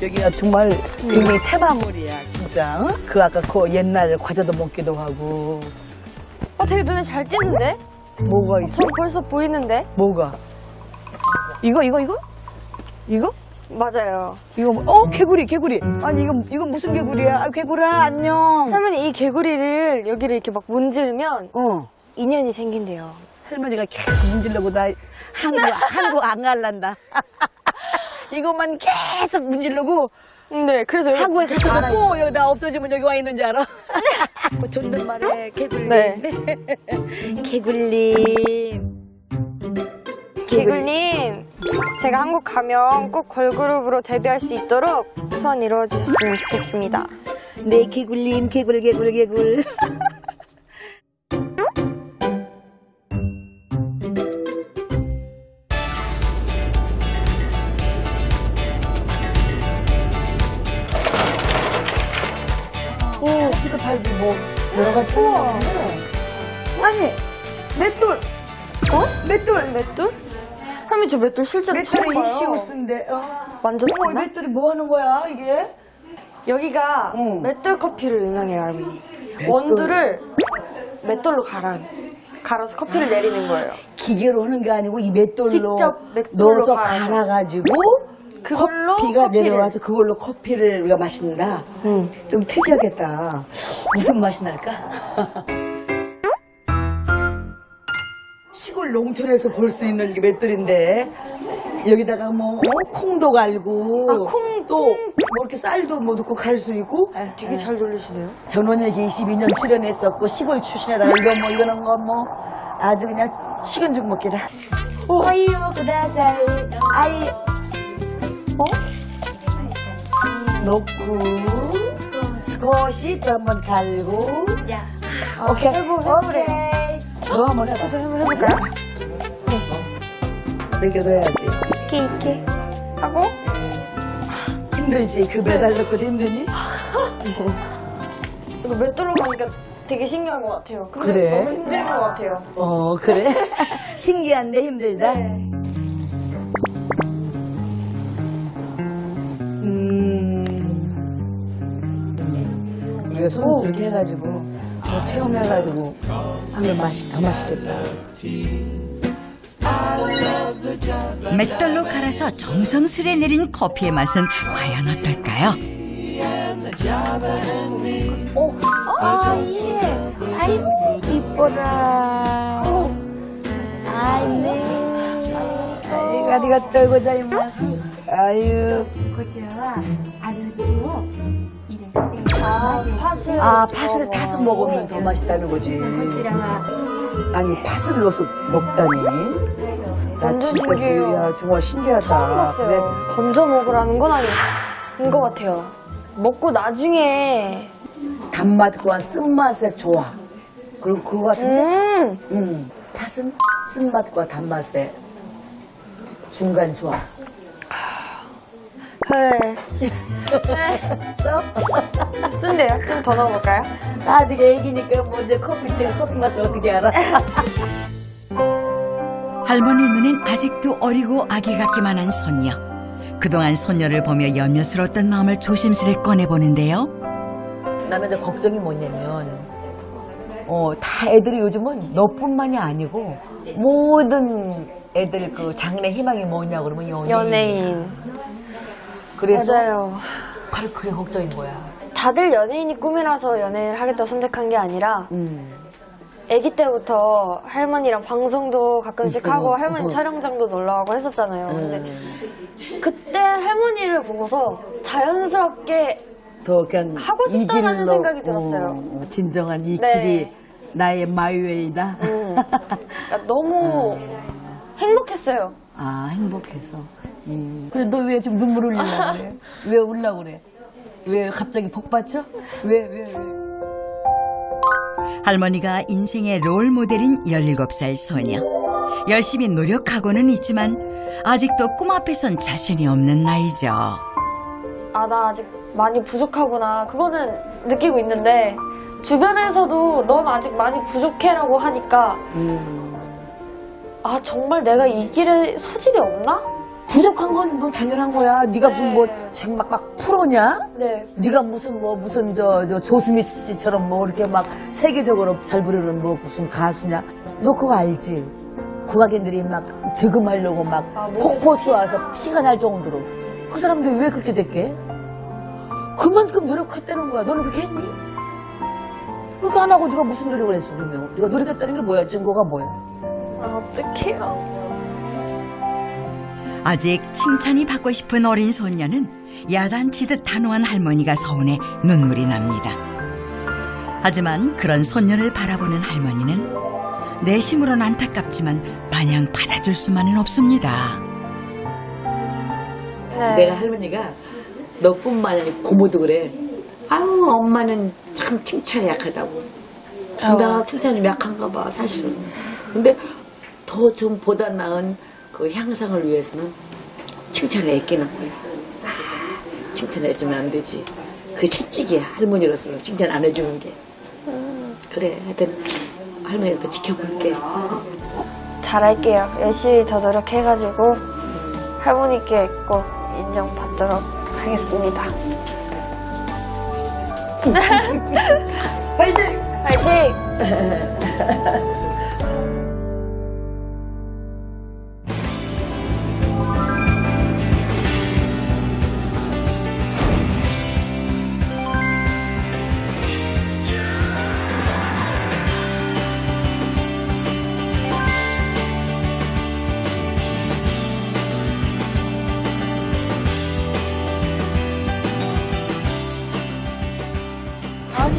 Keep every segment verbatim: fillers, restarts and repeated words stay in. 여기가 정말 굉장히 테마물이야, 진짜. 응? 그 아까 그 옛날 과자도 먹기도 하고. 어, 되게 눈에 잘 띄는데? 뭐가 있어? 저 벌써 보이는데? 뭐가? 이거, 이거, 이거? 이거? 맞아요. 이거 뭐, 어? 개구리, 개구리. 아니, 이거, 이거 무슨 개구리야? 아, 개구라, 안녕. 할머니, 이 개구리를 여기를 이렇게 막 문지르면 어. 인연이 생긴대요. 할머니가 계속 문지르고 나 한국, 한국 안 갈란다. 이것만 계속 문지르고. 네, 그래서 여기 한국에 가서 놓고 여기 나 없어지면 여기 와 있는 줄 알아. 존댓말에 개굴림. 네. 개굴림. 개굴님, 제가 한국 가면 꼭 걸그룹으로 데뷔할 수 있도록 소원 이루어주셨으면 좋겠습니다. 네, 개굴님, 개굴, 개굴, 개굴. 오, 피도 팔고 뭐 여러 가지. 우와. 아니, 맷돌. 어? 맷돌, 맷돌? 할머니, 저 맷돌 실제로 처음 봐요. 이시우스인데. 아. 완전 어, 이 맷돌이 뭐 하는 거야, 이게? 여기가 응. 맷돌 커피로 유명해요, 할머니. 맷돌. 원두를 맷돌로 갈아, 갈아서 커피를 내리는 거예요. 기계로 하는 게 아니고 이 맷돌로 직접 맷돌로 넣어서 갈아가지고 그걸로 커피가 커피를. 내려와서 그걸로 커피를 우리가 마신다. 응. 좀 특이하겠다. 무슨 맛이 날까? 시골 농촌에서 볼 수 있는 게 맷돌인데 여기다가 뭐 어? 콩도 갈고 아, 콩도 뭐 이렇게 쌀도 뭐 넣고 갈 수 있고. 아, 되게 잘 돌리시네요. 전원일기 이십이 년 출연했었고 시골 출신이라 이거 뭐 이런 거 뭐 아주 그냥 식은죽 먹기다. 오하이오 구다사이 아이 어? 넣고 스쿼시 또 한번 갈고. 야. 오케이. 오케이. 오케이. 너 한번 해봐. 저도 한번 해볼까요? 어. 매겨둬야지. 이렇게 이렇게 하고 힘들지? 그 매달 넣고도 힘드니? 이거 맷돌로 가니까 되게 신기한 것 같아요. 근데 그래? 너무 힘든 것 같아요. 어 그래? 신기한데 힘들다? 네. 음... 우리가 손수를 해가지고 더 체험해가지고 하면 맛이 더 맛있겠다. 맷돌로 갈아서 정성스레 내린 커피의 맛은 과연 어떨까요? 오, 아 예, 아이고 이뻐라. 오, 아이네. 아리가또 고자이마스. 아유, 고자와 아리고. 아, 팥을, 아, 팥을 타서 먹으면 더 맛있다는 거지. 아니, 팥을 넣어서 먹다니. 나 진짜 신기해요. 정말 신기하다. 그래. 건져 먹으라는 건 아닌 것 같아요. 먹고 나중에 단맛과 쓴맛의 조화. 그럼 그거 같은데? 음. 음. 팥은 쓴맛과 단맛의 중간 조화. 헐. 써? 쓴데 약간 더 넣어볼까요? 아직 애기니까 뭐 이제 커피 지금 커피 맛을 어떻게 알아? 할머니 눈엔 아직도 어리고 아기 같기만 한 손녀. 그동안 손녀를 보며 염려스러웠던 마음을 조심스레 꺼내보는데요. 나는 이제 걱정이 뭐냐면 어, 다 애들이 요즘은 너뿐만이 아니고 모든 애들 그 장래 희망이 뭐냐 그러면 연예인. 연예인. 그래서 맞아요. 바로 그게 걱정인 거야. 다들 연예인이 꿈이라서 연예인을 하겠다 선택한 게 아니라 음. 아기 때부터 할머니랑 방송도 가끔씩 음, 하고 할머니 음. 촬영장도 놀러가고 했었잖아요. 음. 근데 그때 할머니를 보고서 자연스럽게 더 그냥 하고 싶다라는 길로, 생각이 들었어요. 음, 진정한 이 네. 길이 나의 마이웨이다. 음. 그러니까 너무 음. 행복했어요. 아 행복해서. 음. 근데 너 왜 좀 눈물 흘리려고 그래? 왜 울려고 그래? 왜 갑자기 복받쳐? 왜, 왜, 왜? 할머니가 인생의 롤모델인 열일곱 살 소녀. 열심히 노력하고는 있지만 아직도 꿈 앞에선 자신이 없는 나이죠. 아, 나 아직 많이 부족하구나. 그거는 느끼고 있는데 주변에서도 넌 아직 많이 부족해라고 하니까 음. 아, 정말 내가 이 길에 소질이 없나? 부족한 건 뭐 당연한 거야. 네가 네. 무슨 뭐 지금 막 막 프로냐? 네. 네가 무슨 뭐 무슨 저, 저 조스미 씨처럼 뭐 이렇게 막 세계적으로 잘 부르는 뭐 무슨 가수냐? 너 그거 알지? 국악인들이 막 득음하려고 막 아, 폭포 쏘아서 피가 날 정도로. 그 사람들 왜 그렇게 됐게? 그만큼 노력했다는 거야. 너는 그렇게 했니? 그렇게 안 하고 네가 무슨 노력을 했어 분명. 네가 노력했다는 게 뭐야? 증거가 뭐야? 아, 어떡해요. 아직 칭찬이 받고 싶은 어린 손녀는 야단치듯 단호한 할머니가 서운해 눈물이 납니다. 하지만 그런 손녀를 바라보는 할머니는 내심으론 안타깝지만 마냥 받아줄 수만은 없습니다. 네. 내가 할머니가 너뿐만 아니라 고모도 그래. 아우 엄마는 참 칭찬이 약하다고. 나 칭찬이 약한가 봐 사실은. 근데 더 좀 보다 나은 그 향상을 위해서는 칭찬을 아끼는 거야. 아, 칭찬을 해주면 안 되지. 그게 채찍이야. 할머니로서는 칭찬 안 해주는 게. 그래, 하여튼 할머니를 지켜볼게. 잘할게요. 열심히 더 노력해가지고 할머니께 꼭 인정받도록 하겠습니다. 파이팅! 파이팅!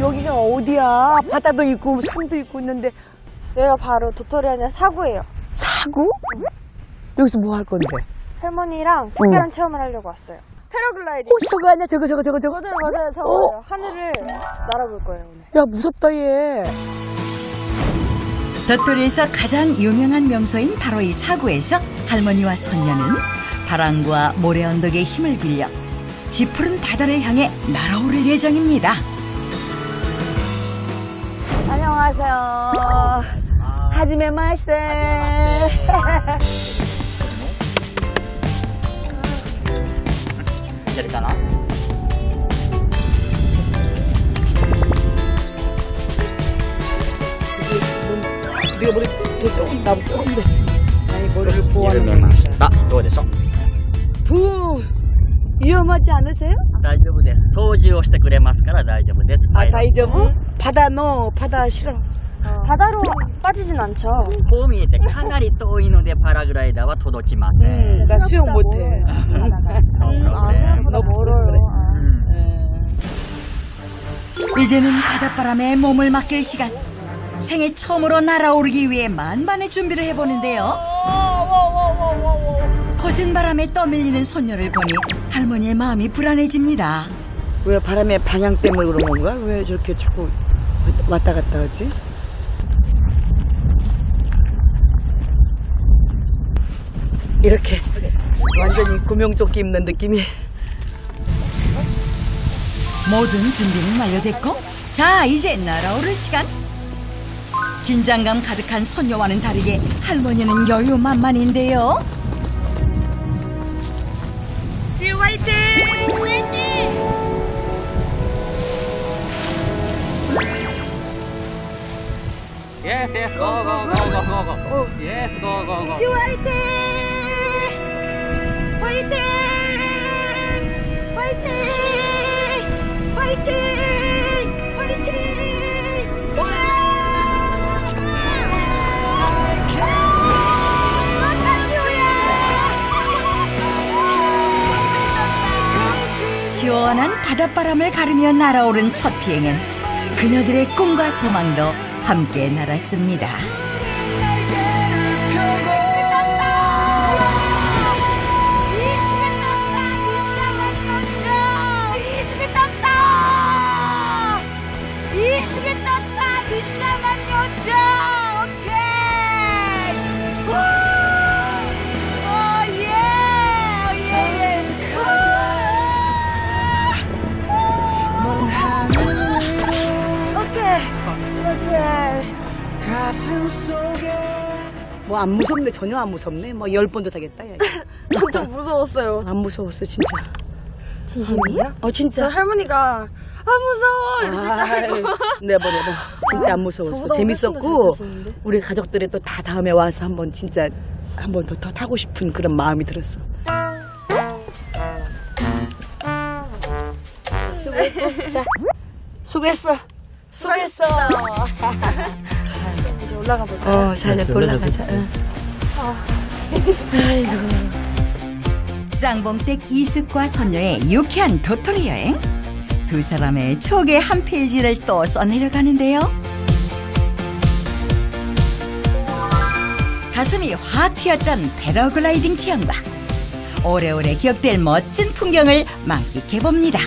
여기가 어디야? 바다도 있고 산도 있고 있는데 여기가 바로 도토리 하냐 사구예요. 사구? 응? 여기서 뭐 할 건데? 할머니랑 특별한 응. 체험을 하려고 왔어요. 패러글라이딩. 어, 저거 아니야? 저거 저거 저거 저거? 맞아요 맞아요 저거 어? 하늘을 날아볼 거예요 오늘. 야 무섭다 얘. 도토리에서 가장 유명한 명소인 바로 이 사구에서 할머니와 손녀는 바람과 모래 언덕의 힘을 빌려 지푸른 바다를 향해 날아오를 예정입니다. 안녕하세요. 하지메 마시대. 이럴까나? 네가 머리 조금 나무 조금 돼. 아니 머리를 보완해 마시다. 어디서? 부 위험하지 않으세요? 大丈夫です。掃除をしてくれますから大丈夫です。 아, 大丈夫? 바다 너 바다 싫어. 어. 바다로 빠지진 않죠. 고미인데 가나리 떠이는데 파라글라이더와 도도키마세. 음, 나 수영 못해. 음, 나 멀어요. 음. 이제는 바닷바람에 몸을 맡길 시간. 생애 처음으로 날아오르기 위해 만반의 준비를 해보는데요. 거센 바람에 떠밀리는 손녀를 보니 할머니의 마음이 불안해집니다. 왜 바람의 방향 때문에 그런 건가? 왜 저렇게 자꾸 왔다 갔다 하지? 이렇게 완전히 구명조끼 입는 느낌이. 모든 준비는 완료됐고 자 이제 날아오를 시간. 긴장감 가득한 손녀와는 다르게 할머니는 여유만만인데요. 지우 화이팅! 화이팅! 예스 예스 고고고고고고 예스 고고고 지우 화이팅! 화이팅! 화이팅! 화이팅! 화이팅! 와! 시원한 바닷바람을 가르며 날아오른 첫 비행은 그녀들의 꿈과 소망도 함께 날았습니다. I'm 뭐 안 무섭네, 전혀 안 무섭네. 뭐 열 번도 타겠다. 엄청 무서웠어요. 안 무서웠어, 진짜. 진심이야? 어, 진짜. 할머니가 아 무서워! 이러면서 진짜 알고. 네버 네버. 진짜 안 무서웠어. 재밌었고 우리 가족들이 또 다 다음에 와서 한번 진짜 한번 더 타고 싶은 그런 마음이 들었어. 수고했고. 자, 수고했어. 수고했어. 이제 올라가 볼까? 어, 잘 올라가자. 아이고. 쌍봉댁 이숙과 선녀의 유쾌한 도토리 여행. 두 사람의 추억의 한 페이지를 또 써내려가는데요. 가슴이 확 트였던 패러글라이딩 체험과 오래오래 기억될 멋진 풍경을 만끽해봅니다.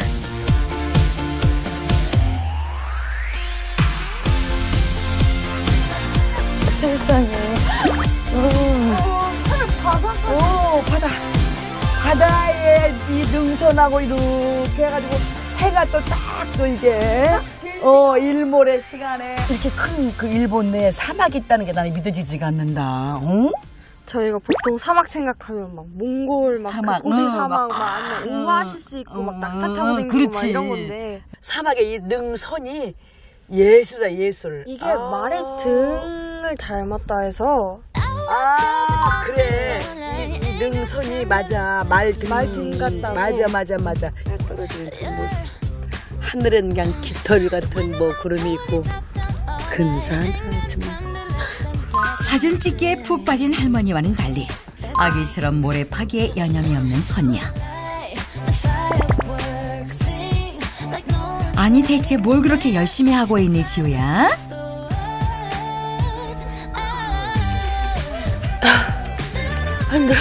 세상에. 오, 바다. 바다에 이 능선하고 이렇게 해가지고 해가 또 딱 또 이게 어 일몰의 시간에 이렇게 큰 그 일본 내 사막이 있다는 게 나는 믿어지지가 않는다. 응? 저희가 보통 사막 생각하면 막 몽골 막 사막, 그 고비 응, 사막 막 오아시스 있고 응, 막 낙타 타고 응, 다니고 막 이런 건데 사막의 이 능선이 예술이야 예술. 이게 아 말의 등을 닮았다 해서 아 그래 이, 이 능선이 맞아 말등 말등 같다. 맞아 맞아 맞아. 떨어지는 저 모습 하늘엔 그냥 깃털 같은 뭐 구름이 있고 근사하지만 사진 찍기에 푹 빠진 할머니와는 달리 아기처럼 모래 파기에 여념이 없는 선녀. 아니 대체 뭘 그렇게 열심히 하고 있니 지우야? 힘들어.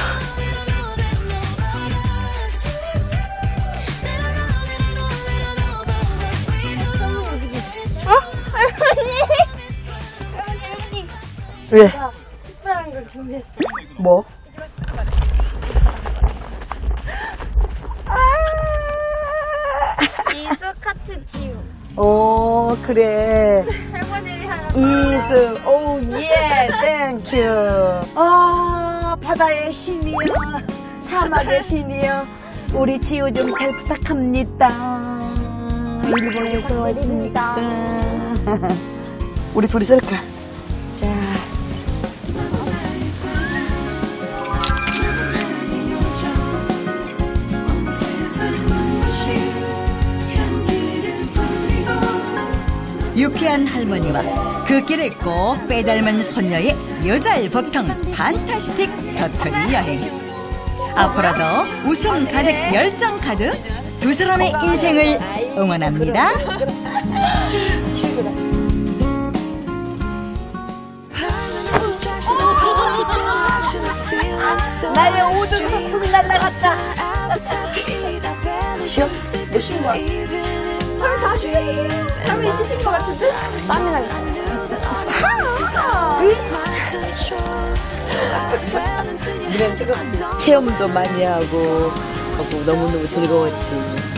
어? 할머니! 할머니, 할머니! 왜? 나 특별한 걸 준비했어. 뭐? 이수 카트 지우. 오, 그래. 할머니를 향한 이수. 오, 예, 땡큐. 아, 바다의 신이여, 사막의 신이여, 우리 지우 좀 잘 부탁합니다. 일본에서 왔습니다. 우리 둘이 셀카. 자. 유쾌한 할머니와 그 길을 꼭 빼닮은 손녀의 여잘복통 판타스틱 도토리 여행. 앞으로도 웃음 가득 열정 가득 두 사람의 인생을 응원합니다. 나의 오줌 상품이 날라갔다. 쉬어? 몇 시인 거야? 밤이 사십 분이에요. 밤이 있으신 것 같은데? 밤이 나겠습니다. 체험도 많이 하고 너무너무 즐거웠지.